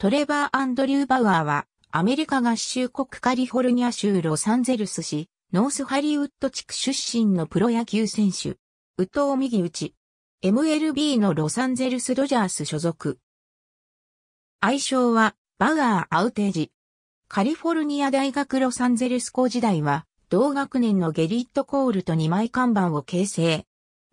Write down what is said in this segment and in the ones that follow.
トレバー・アンドリュー・バウアーは、アメリカ合衆国カリフォルニア州ロサンゼルス市、ノースハリウッド地区出身のプロ野球選手。右投右打ち。MLB のロサンゼルスドジャース所属。愛称は、バウアー・アウテージ。カリフォルニア大学ロサンゼルス校時代は、同学年のゲリット・コールと2枚看板を形成。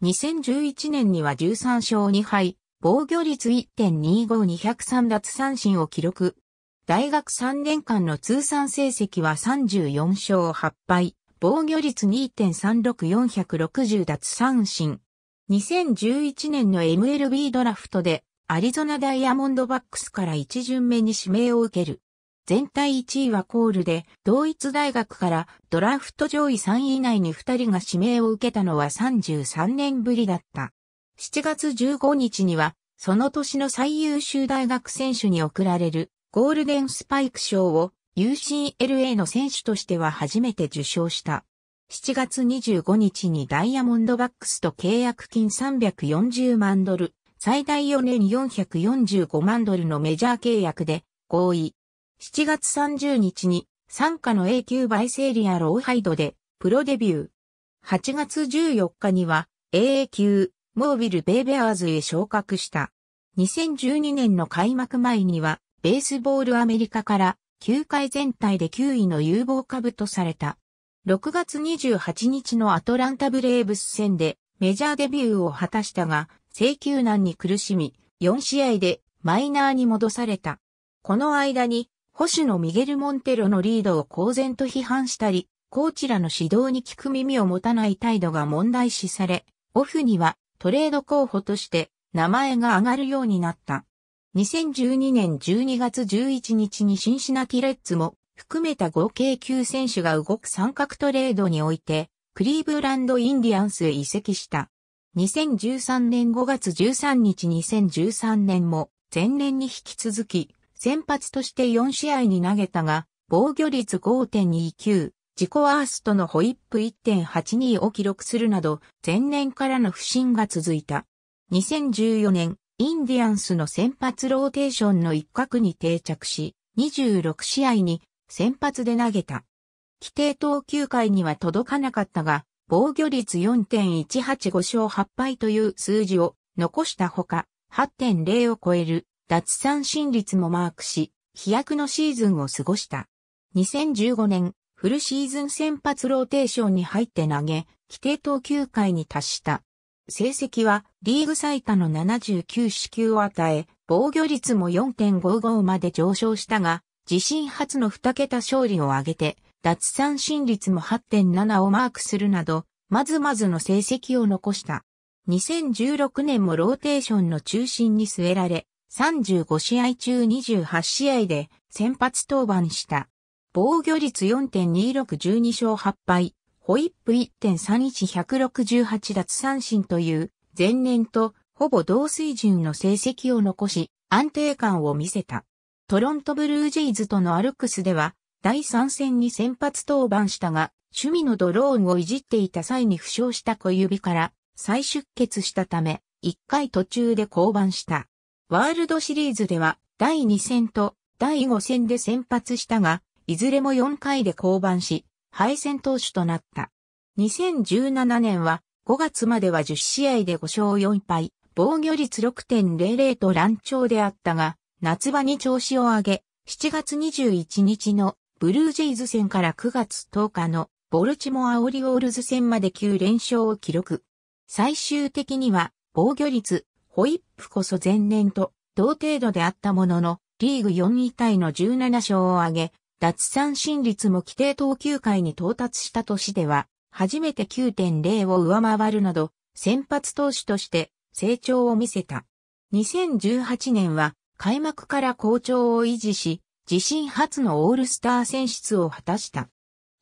2011年には13勝2敗、防御率 1.25、203奪三振を記録。大学3年間の通算成績は34勝8敗、防御率 2.36、460奪三振。2011年の MLB ドラフトで、アリゾナダイヤモンドバックスから1巡目に指名を受ける。全体1位はコールで、同一大学からドラフト上位3位以内に2人が指名を受けたのは33年ぶりだった。7月15日には、その年の最優秀大学選手に贈られるゴールデンスパイク賞を UCLA の選手としては初めて受賞した。7月25日にダイヤモンドバックスと契約金$340万、最大4年$445万のメジャー契約で合意。7月30日に傘下の A 級バイセリアローハイドでプロデビュー。8月14日には AA 級モービルベイベアーズへ昇格した。2012年の開幕前にはベースボールアメリカから球界全体で9位の有望株とされた。6月28日のアトランタブレーブス戦でメジャーデビューを果たしたが制球難に苦しみ4試合でマイナーに戻された。この間に捕手のミゲル・モンテロのリードを公然と批判したり、コーチらの指導に聞く耳を持たない態度が問題視され、オフにはトレード候補として名前が挙がるようになった。2012年12月11日にシンシナティレッズも含めた合計9選手が動く三角トレードにおいて、クリーブランド・インディアンスへ移籍した。2013年5月13日2013年も前年に引き続き、先発として4試合に投げたが、防御率 5.29、自己ワーストのホイップ 1.82 を記録するなど、前年からの不振が続いた。2014年、インディアンスの先発ローテーションの一角に定着し、26試合に先発で投げた。規定投球回には届かなかったが、防御率 4.185 勝8敗という数字を残したほか、8.0 を超える。奪三振率もマークし、飛躍のシーズンを過ごした。2015年、フルシーズン先発ローテーションに入って投げ、規定投球回に達した。成績はリーグ最多の79四球を与え、防御率も 4.55 まで上昇したが、自身初の2桁勝利を挙げて、奪三振率も 8.7 をマークするなど、まずまずの成績を残した。2016年もローテーションの中心に据えられ、35試合中28試合で先発登板した。防御率 4.26、12勝8敗、ホイップ 1.31、168奪三振という前年とほぼ同水準の成績を残し安定感を見せた。トロントブルージェイズとのアルクスでは第3戦に先発登板したが趣味のドローンをいじっていた際に負傷した小指から再出血したため1回途中で降板した。ワールドシリーズでは第2戦と第5戦で先発したが、いずれも4回で降板し、敗戦投手となった。2017年は5月までは10試合で5勝4敗、防御率 6.00 と乱調であったが、夏場に調子を上げ、7月21日のブルージェイズ戦から9月10日のボルチモアオリオールズ戦まで9連勝を記録。最終的には防御率、ホイップこそ前年と同程度であったものの、リーグ4位タイの17勝を挙げ、奪三振率も規定投球回に到達した年では、初めて 9.0 を上回るなど、先発投手として成長を見せた。2018年は開幕から好調を維持し、自身初のオールスター選出を果たした。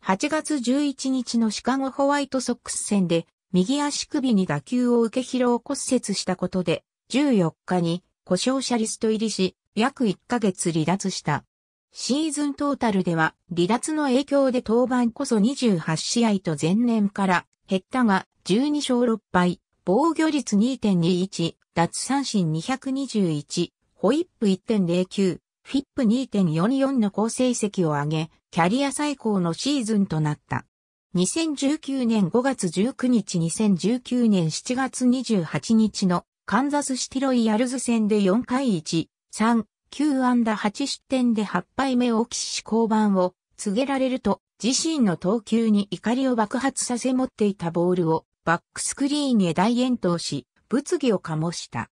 8月11日のシカゴホワイトソックス戦で、右足首に打球を受け疲労骨折したことで、14日に故障者リスト入りし、約1ヶ月離脱した。シーズントータルでは、離脱の影響で登板こそ28試合と前年から減ったが、12勝6敗、防御率 2.21、奪三振221、ホイップ 1.09、FIP2.44 の好成績を上げ、キャリア最高のシーズンとなった。2019年5月19日、2019年7月28日のカンザスシティロイヤルズ戦で4回1、3、9安打8失点で8敗目を喫し降板を告げられると、自身の投球に怒りを爆発させ持っていたボールをバックスクリーンへ大遠投し、物議を醸した。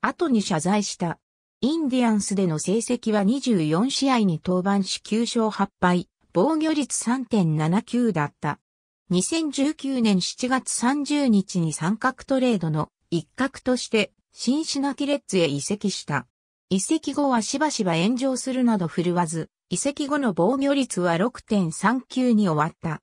後に謝罪した。インディアンスでの成績は24試合に登板し9勝8敗、防御率 3.79 だった。2019年7月30日に三角トレードの一角としてシンシナティレッズへ移籍した。移籍後はしばしば炎上するなど振るわず、移籍後の防御率は 6.39 に終わった。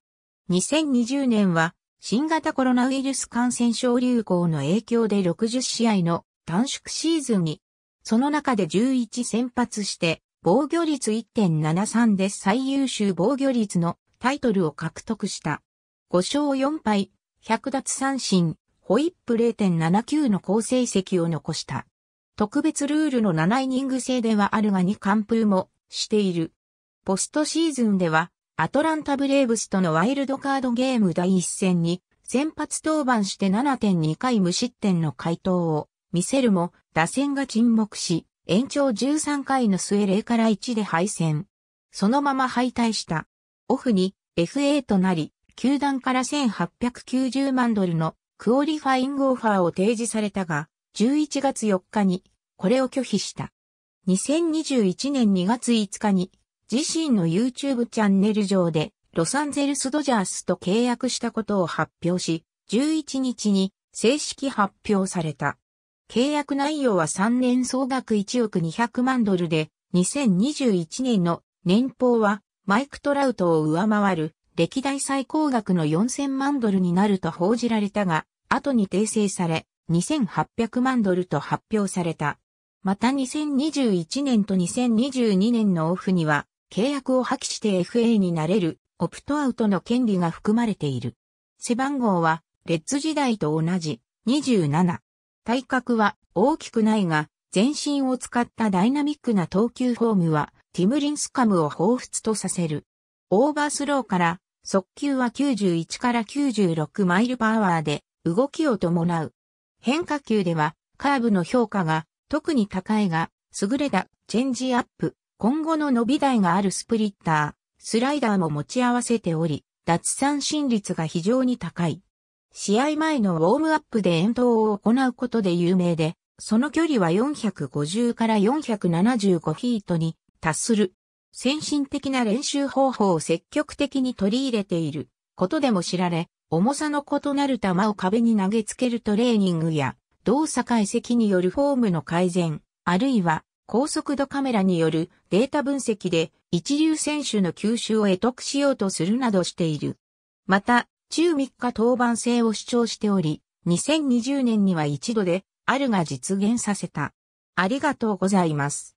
2020年は新型コロナウイルス感染症流行の影響で60試合の短縮シーズンに、その中で11先発して防御率 1.73 で最優秀防御率のタイトルを獲得した。5勝4敗、100奪三振、ホイップ 0.79 の好成績を残した。特別ルールの7イニング制ではあるが2完封もしている。ポストシーズンではアトランタブレーブスとのワイルドカードゲーム第1戦に先発登板して 7.2 回無失点の快投を見せるも打線が沈黙し延長13回の末0-1で敗戦。そのまま敗退した。オフに FA となり球団から1890万ドルのクオリファイングオファーを提示されたが、11月4日にこれを拒否した。2021年2月5日に自身の YouTube チャンネル上でロサンゼルスドジャースと契約したことを発表し、11日に正式発表された。契約内容は3年総額1億200万ドルで、2021年の年俸はマイク・トラウトを上回る歴代最高額の4000万ドルになると報じられたが、後に訂正され、2800万ドルと発表された。また2021年と2022年のオフには契約を破棄して FA になれるオプトアウトの権利が含まれている。背番号はレッズ時代と同じ27。体格は大きくないが全身を使ったダイナミックな投球フォームはティム・リンスカムを彷彿とさせる。オーバースローから速球は91から96マイルパワーで動きを伴う。変化球ではカーブの評価が特に高いが、優れたチェンジアップ、今後の伸び台があるスプリッター、スライダーも持ち合わせており、奪三振率が非常に高い。試合前のウォームアップで遠投を行うことで有名で、その距離は450から475フィートに達する。先進的な練習方法を積極的に取り入れていることでも知られ、重さの異なる球を壁に投げつけるトレーニングや、動作解析によるフォームの改善、あるいは高速度カメラによるデータ分析で一流選手の球種を得得しようとするなどしている。また、週3日登板制を主張しており、2020年には一度であるが実現させた。ありがとうございます。